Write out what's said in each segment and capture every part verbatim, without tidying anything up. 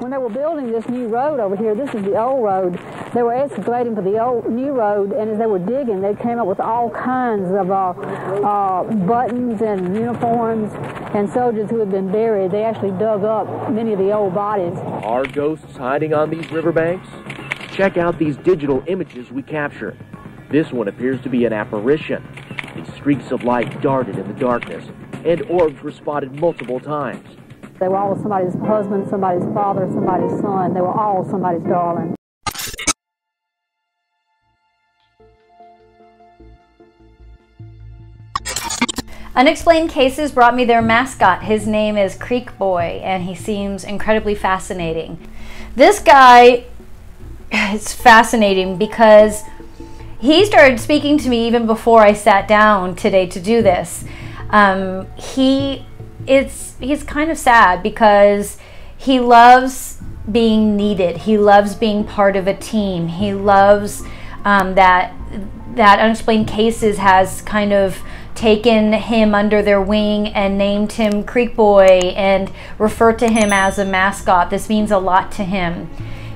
when they were building this new road over here, this is the old road, they were excavating for the old new road, and as they were digging, they came up with all kinds of uh, uh, buttons and uniforms and soldiers who had been buried. They actually dug up many of the old bodies. Are ghosts hiding on these riverbanks? Check out these digital images we captured. This one appears to be an apparition. These streaks of light darted in the darkness, and orbs were spotted multiple times. They were all somebody's husband, somebody's father, somebody's son. They were all somebody's darling. Unexplained Cases brought me their mascot. His name is Creekboy, and he seems incredibly fascinating. This guy is fascinating because he started speaking to me even before I sat down today to do this. Um, he it's he's kind of sad because he loves being needed. He loves being part of a team. He loves um, that that Unexplained Cases has kind of taken him under their wing and named him Creekboy and referred to him as a mascot. This means a lot to him.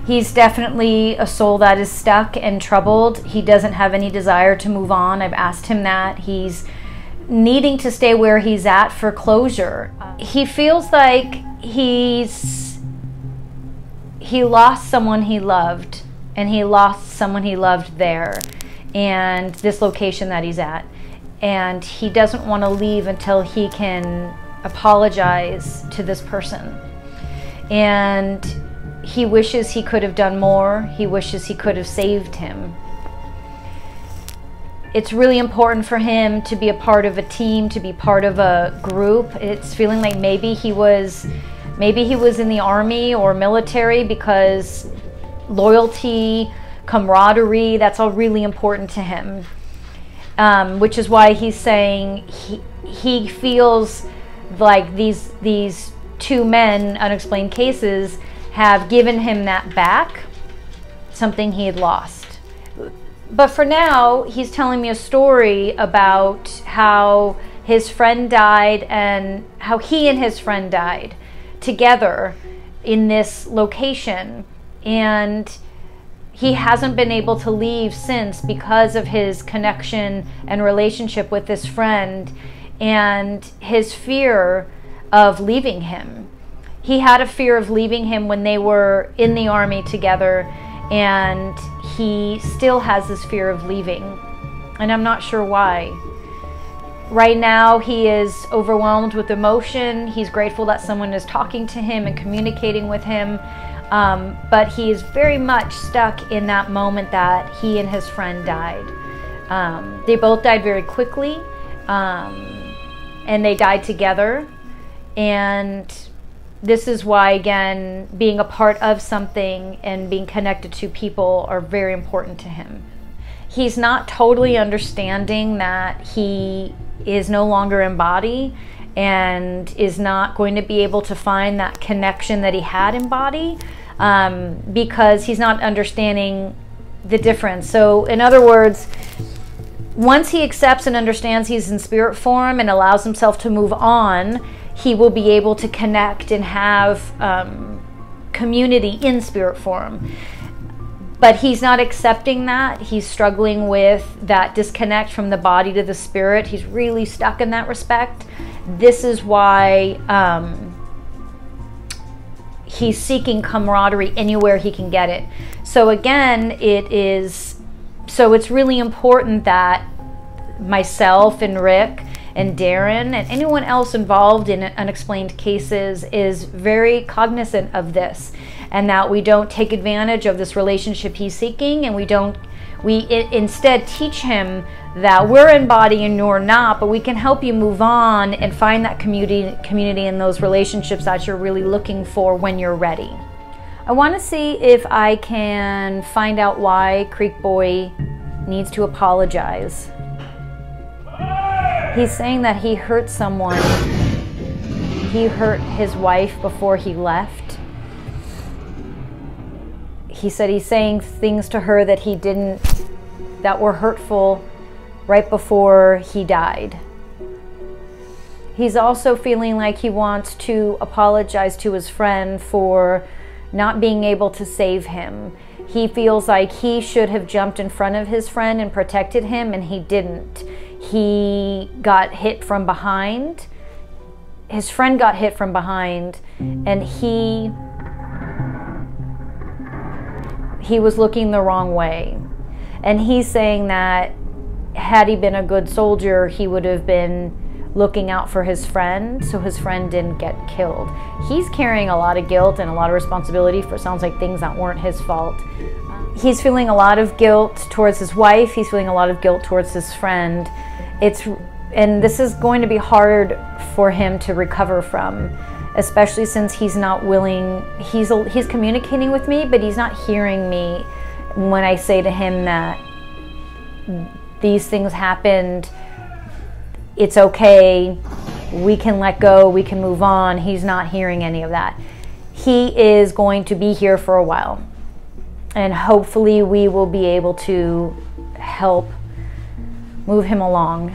He's definitely a soul that is stuck and troubled. He doesn't have any desire to move on. I've asked him that. He's needing to stay where he's at for closure. He feels like he's he lost someone he loved, and he lost someone he loved there, and this location that he's at, and he doesn't want to leave until he can apologize to this person. And he wishes he could have done more. He wishes he could have saved him. It's really important for him to be a part of a team, to be part of a group. It's feeling like maybe he was, maybe he was in the army or military, because loyalty, camaraderie, that's all really important to him. Um, which is why he's saying he, he feels like these, these two men, Unexplained Cases, have given him that back, something he had lost. But for now, he's telling me a story about how his friend died and how he and his friend died together in this location. And he hasn't been able to leave since because of his connection and relationship with this friend and his fear of leaving him. He had a fear of leaving him when they were in the army together, and he still has this fear of leaving, and I'm not sure why. Right now he is overwhelmed with emotion. He's grateful that someone is talking to him and communicating with him, um, but he is very much stuck in that moment that he and his friend died. Um, they both died very quickly, um, and they died together. And this is why, again, being a part of something and being connected to people are very important to him. He's not totally understanding that he is no longer in body and is not going to be able to find that connection that he had in body, um, because he's not understanding the difference. So in other words, once he accepts and understands he's in spirit form and allows himself to move on, he will be able to connect and have um, community in spirit form. But he's not accepting that. He's struggling with that disconnect from the body to the spirit. He's really stuck in that respect. This is why um, he's seeking camaraderie anywhere he can get it. So again, it is, so it's really important that myself and Rick and Darren and anyone else involved in Unexplained Cases is very cognizant of this, and that we don't take advantage of this relationship he's seeking, and we don't we it, instead teach him that we're in body and you're not, but we can help you move on and find that community community in those relationships that you're really looking for when you're ready. I want to see if I can find out why Creekboy needs to apologize. He's saying that he hurt someone. He hurt his wife before he left. He said he's saying things to her that he didn't, that were hurtful right before he died. He's also feeling like he wants to apologize to his friend for not being able to save him. He feels like he should have jumped in front of his friend and protected him, and he didn't. He got hit from behind. His friend got hit from behind, and he he was looking the wrong way. And he's saying that had he been a good soldier, he would have been looking out for his friend, so his friend didn't get killed. He's carrying a lot of guilt and a lot of responsibility for, sounds like, things that weren't his fault. He's feeling a lot of guilt towards his wife. He's feeling a lot of guilt towards his friend. It's, and this is going to be hard for him to recover from, especially since he's not willing, he's, he's communicating with me, but he's not hearing me when I say to him that these things happened, it's okay, we can let go, we can move on. He's not hearing any of that. He is going to be here for a while, and hopefully we will be able to help move him along.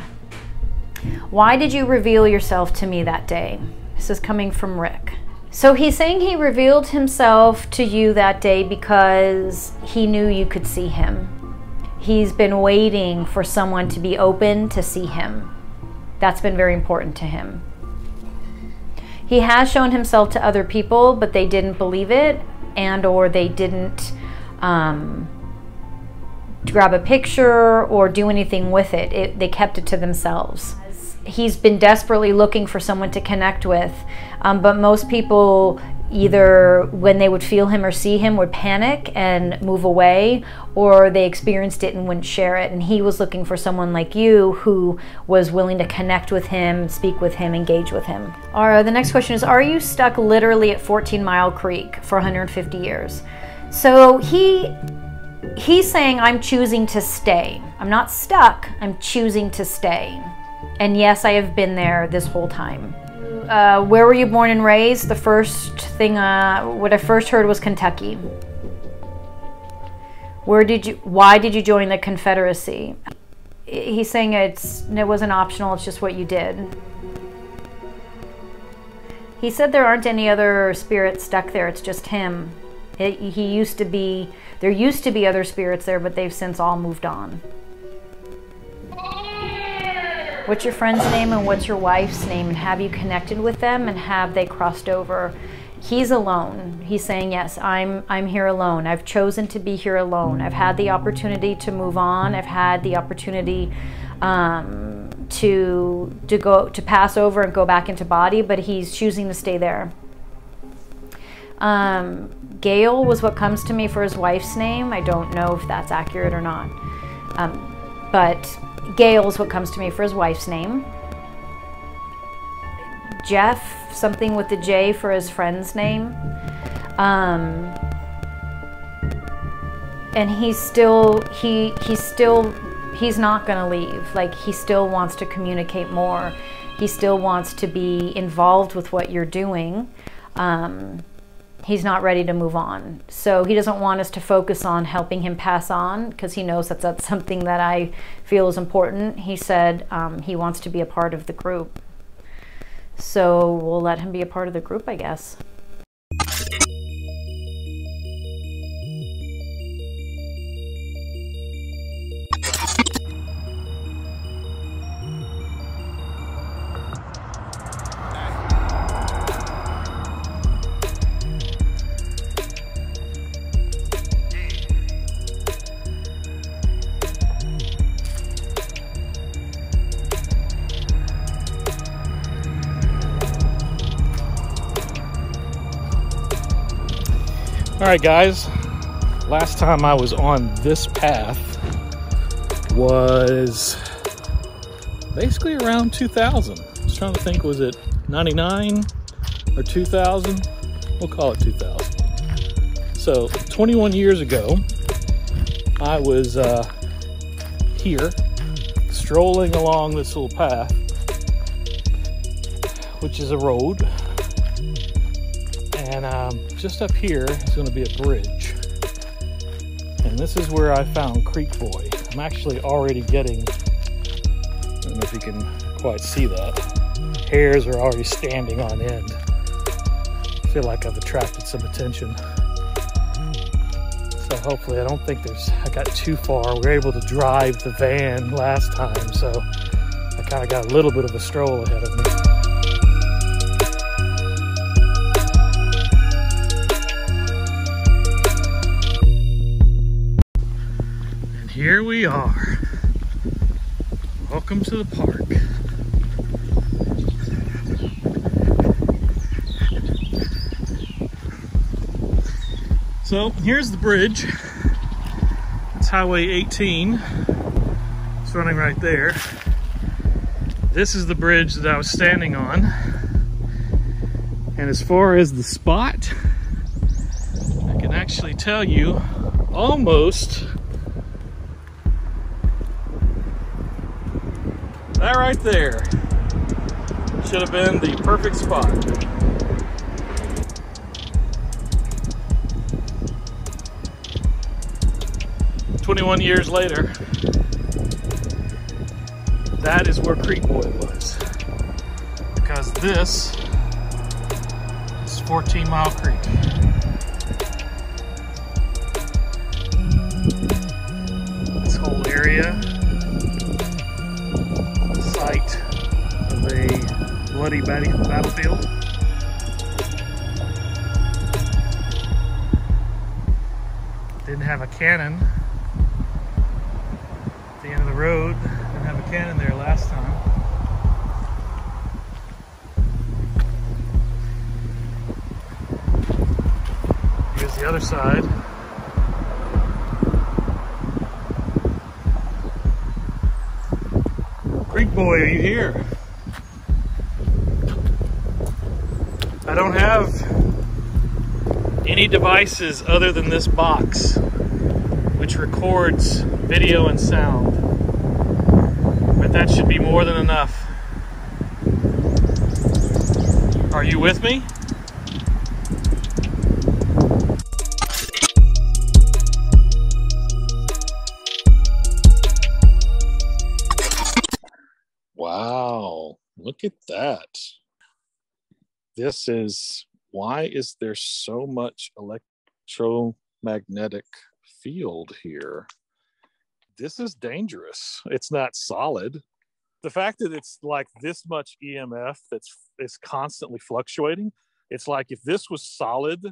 Why did you reveal yourself to me that day? This is coming from Rick. So he's saying he revealed himself to you that day because he knew you could see him. He's been waiting for someone to be open to see him. That's been very important to him. He has shown himself to other people, but they didn't believe it, and or they didn't um, grab a picture or do anything with it. It. They kept it to themselves. He's been desperately looking for someone to connect with, um, but most people, either when they would feel him or see him, would panic and move away, or they experienced it and wouldn't share it. And he was looking for someone like you who was willing to connect with him, speak with him, engage with him. All right, the next question is, are you stuck literally at fourteen mile creek for one hundred fifty years? So he he's saying, I'm choosing to stay. I'm not stuck, I'm choosing to stay. And yes, I have been there this whole time. Uh, where were you born and raised? The first thing, uh, what I first heard was Kentucky. Where did you, why did you join the Confederacy? He's saying it's, it wasn't optional, it's just what you did. He said there aren't any other spirits stuck there, it's just him. It, he used to be, there used to be other spirits there, but they've since all moved on. What's your friend's name and what's your wife's name, and have you connected with them and have they crossed over? He's alone. He's saying, yes, I'm, I'm here alone. I've chosen to be here alone. I've had the opportunity to move on. I've had the opportunity um, to, to, go, to pass over and go back into body, but he's choosing to stay there. Um, Gail was what comes to me for his wife's name. I don't know if that's accurate or not, um, but Gail is what comes to me for his wife's name. Jeff, something with the J for his friend's name. Um, and he's still, he, he's still, he's not gonna leave. Like, he still wants to communicate more. He still wants to be involved with what you're doing. Um, he's not ready to move on. So he doesn't want us to focus on helping him pass on, because he knows that that's something that I feel is important. He said um, he wants to be a part of the group. So we'll let him be a part of the group, I guess. Alright guys, last time I was on this path was basically around two thousand. I was trying to think, was it ninety-nine or two thousand? We'll call it two thousand. So twenty-one years ago, I was uh, here, strolling along this little path, which is a road. And um, just up here is going to be a bridge. And this is where I found Creekboy. I'm actually already getting, I don't know if you can quite see that, hairs are already standing on end. I feel like I've attracted some attention. So hopefully, I don't think there's, I got too far. We were able to drive the van last time, so I kind of got a little bit of a stroll ahead of me. And here we are. Welcome to the park. So here's the bridge. It's Highway eighteen. It's running right there. This is the bridge that I was standing on. And as far as the spot, I can actually tell you almost that right there should have been the perfect spot. twenty-one years later, that is where Creekboy was, because this is fourteen Mile Creek. This whole area, site of a bloody battlefield. Didn't have a cannon. Road. Didn't have a cannon there last time. Here's the other side. Creekboy, are you here? I don't have any devices other than this box, which records video and sound. That should be more than enough. Are you with me? Wow, look at that. This is, why is there so much electromagnetic field here? This is dangerous. It's not solid. The fact that it's like this much E M F that's is constantly fluctuating, it's like if this was solid,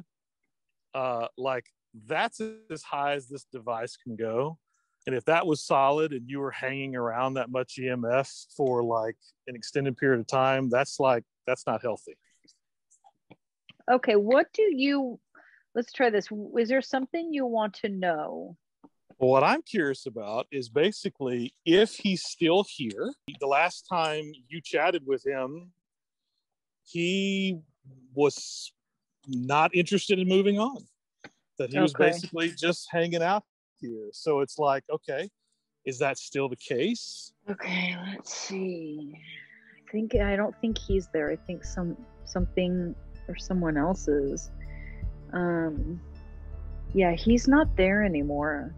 uh, like that's as high as this device can go. And if that was solid and you were hanging around that much E M F for like an extended period of time, that's like, that's not healthy. Okay, what do you, let's try this. Is there something you want to know? Well, what I'm curious about is basically if he's still here. The last time you chatted with him, he was not interested in moving on. That he okay. was basically just hanging out here. So it's like, okay, is that still the case? Okay, let's see. I think I don't think he's there. I think some something or someone else is. Um, yeah, he's not there anymore.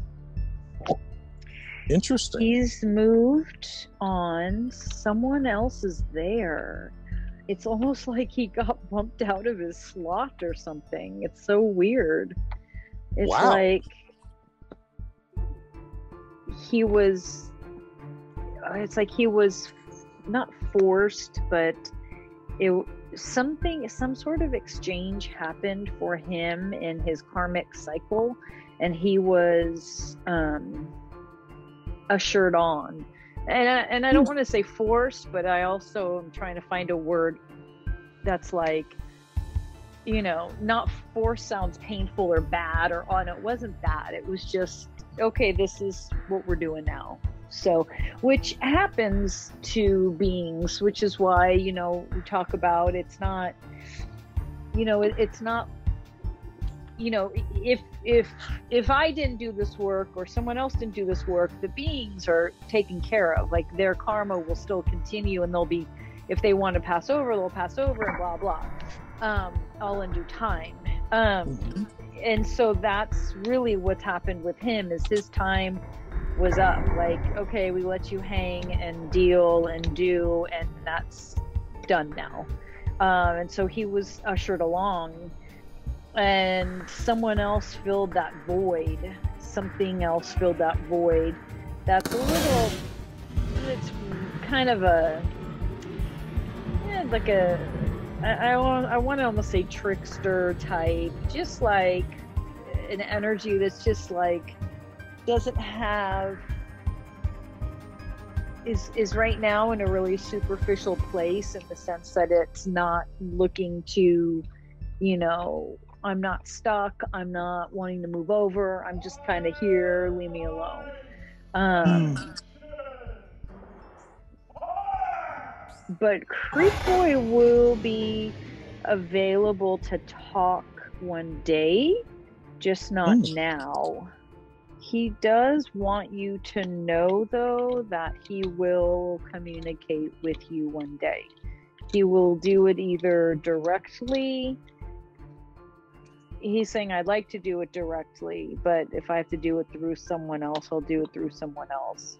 Interesting. He's moved on. Someone else is there. It's almost like he got bumped out of his slot or something. It's so weird. It's wow. like he was, it's like he was not forced, but it something, some sort of exchange happened for him in his karmic cycle, and he was um ushered on, and I, and I don't want to say forced, but I also am trying to find a word that's like, you know, not force sounds painful or bad or on. Oh, no, it wasn't that. It was just, okay, this is what we're doing now. So, which happens to beings, which is why, you know, we talk about, it's not, you know, it, it's not, you know, if if if I didn't do this work or someone else didn't do this work, the beings are taken care of. Like their karma will still continue, and they'll be, if they want to pass over, they'll pass over, and blah blah, um, all in due time. Um, and so that's really what's happened with him. Is his time was up. Like, okay, we let you hang and deal and do, and that's done now. Um, and so he was ushered along. and someone else filled that void. Something else filled that void. That's a little, it's kind of a, yeah, like a, I, I, want, I want to almost say trickster type, just like an energy that's just like, doesn't have, is is right now in a really superficial place, in the sense that it's not looking to, you know, I'm not stuck, I'm not wanting to move over, I'm just kind of here, leave me alone. Um, mm. But Creekboy will be available to talk one day, just not mm. now. He does want you to know, though, that he will communicate with you one day. He will do it either directly. He's saying, I'd like to do it directly, but if I have to do it through someone else, I'll do it through someone else.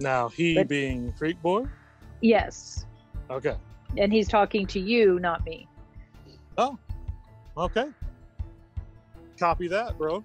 Now, he but, being Creekboy? Yes. Okay. And he's talking to you, not me. Oh, okay. Copy that, bro.